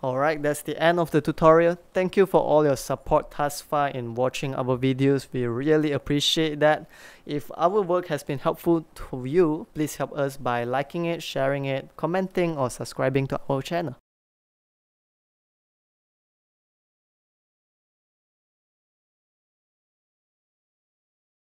Alright, that's the end of the tutorial. Thank you for all your support thus far in watching our videos. We really appreciate that. If our work has been helpful to you, please help us by liking it, sharing it, commenting or subscribing to our channel.